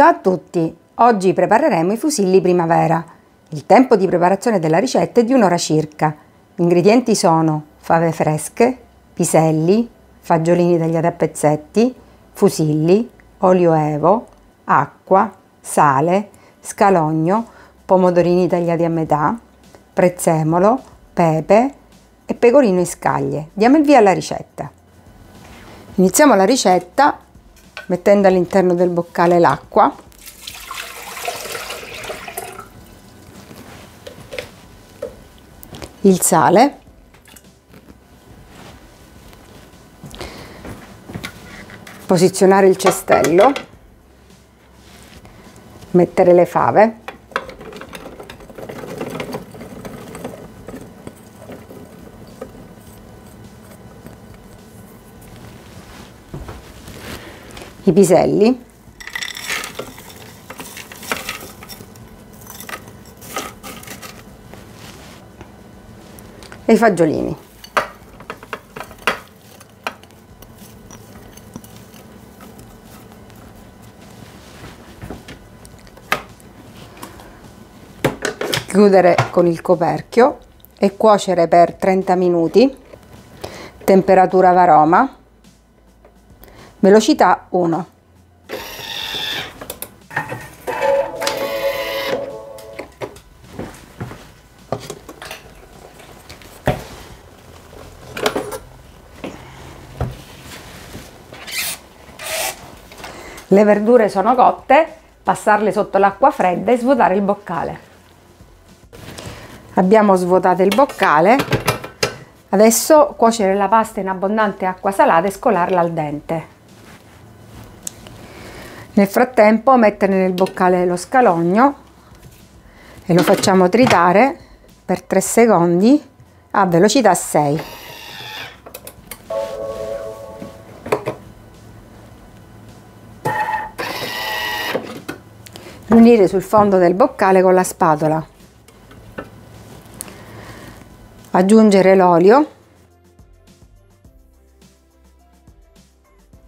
Ciao a tutti! Oggi prepareremo i fusilli primavera. Il tempo di preparazione della ricetta è di un'ora circa. Gli ingredienti sono fave fresche, piselli, fagiolini tagliati a pezzetti, fusilli, olio evo, acqua, sale, scalogno, pomodorini tagliati a metà, prezzemolo, pepe e pecorino in scaglie. Diamo il via alla ricetta. Iniziamo la ricetta mettendo all'interno del boccale l'acqua, il sale, posizionare il cestello, mettere le fave, i piselli, e i fagiolini. Chiudere con il coperchio e cuocere per 30 minuti, temperatura varoma, velocità 1. Le verdure sono cotte, passarle sotto l'acqua fredda e svuotare il boccale. Abbiamo svuotato il boccale, adesso cuocere la pasta in abbondante acqua salata e scolarla al dente. Nel frattempo mettere nel boccale lo scalogno e lo facciamo tritare per 3 secondi a velocità 6. Riunire sul fondo del boccale con la spatola. Aggiungere l'olio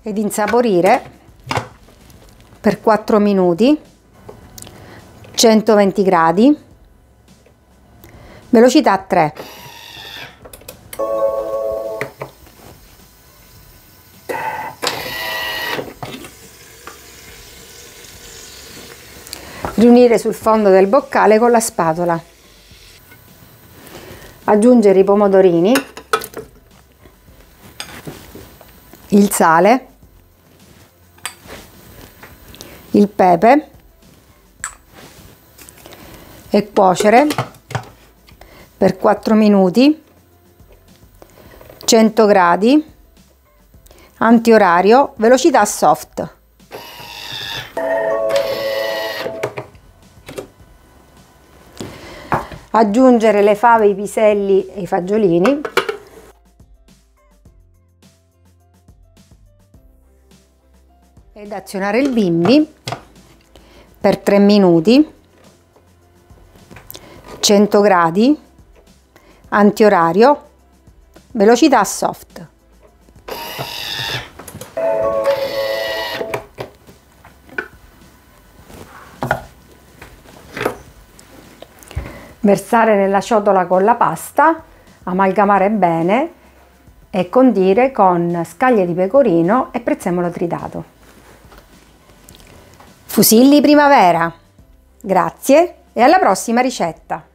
ed insaporire per 4 minuti, 120 gradi, velocità 3. Riunire sul fondo del boccale con la spatola. Aggiungere i pomodorini, il sale, il pepe e cuocere per 4 minuti, 100 gradi, antiorario, velocità soft. Aggiungere le fave, i piselli e i fagiolini. Ed azionare il Bimby per 3 minuti, 100 gradi, antiorario, velocità soft. Versare nella ciotola con la pasta, amalgamare bene e condire con scaglie di pecorino e prezzemolo tritato. Fusilli primavera! Grazie e alla prossima ricetta!